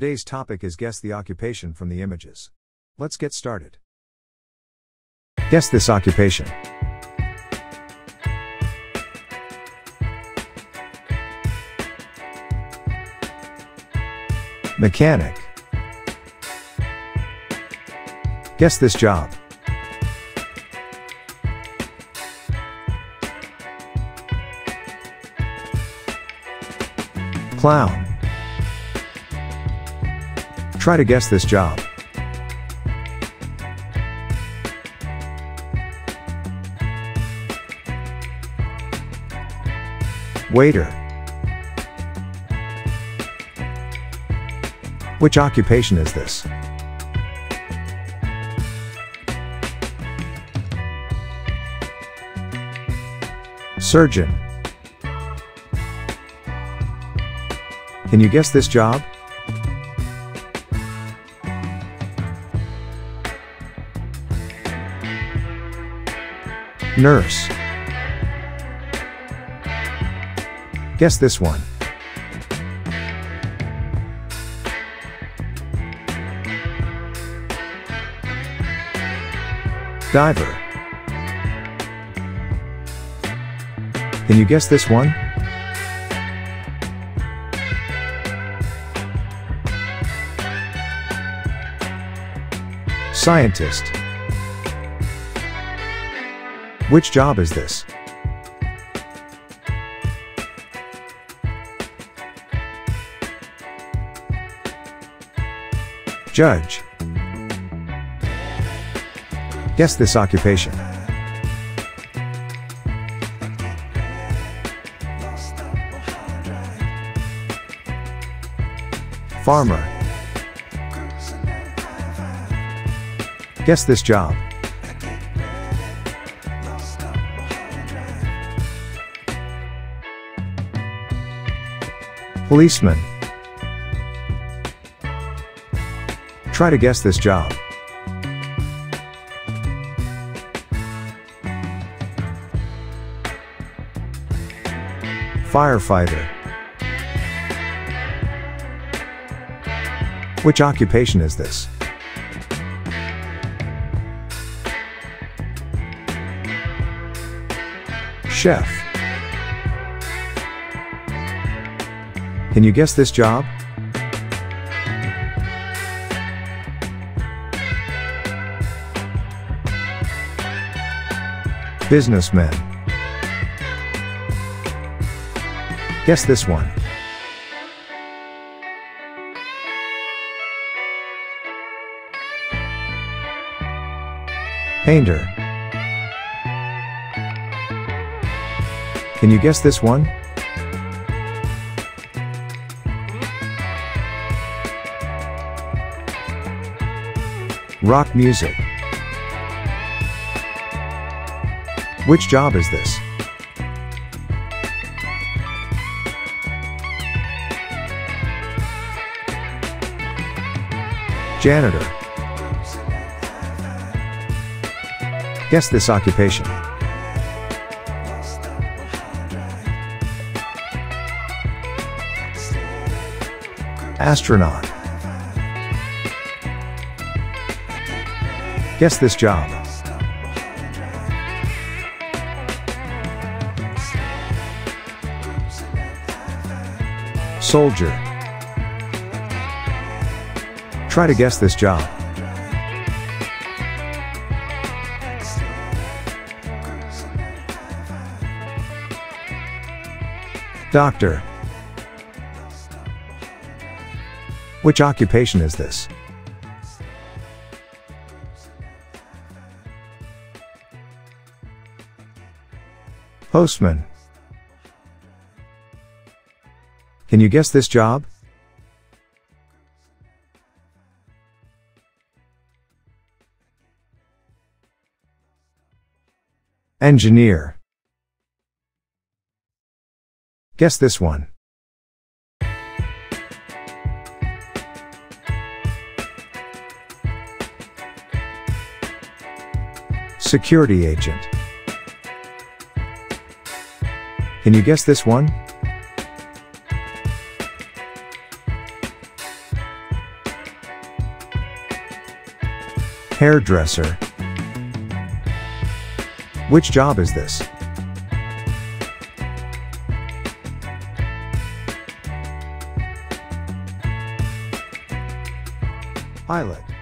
Today's topic is guess the occupation from the images. Let's get started. Guess this occupation. Mechanic. Guess this job. Clown. Try to guess this job. Waiter. Which occupation is this? Surgeon. Can you guess this job? Nurse. Guess this one. Diver. Can you guess this one? Scientist. Which job is this? Judge. Guess this occupation. Farmer. Guess this job. Policeman. Try to guess this job. Firefighter. Which occupation is this? Chef. Can you guess this job? Businessman. Guess this one. Painter. Can you guess this one? Rock music. Which job is this? Janitor. Guess this occupation. Astronaut. Guess this job. Soldier. Try to guess this job. Doctor. Which occupation is this? Postman. Can you guess this job? Engineer. Guess this one. Security agent. Can you guess this one? Hairdresser. Which job is this? Pilot.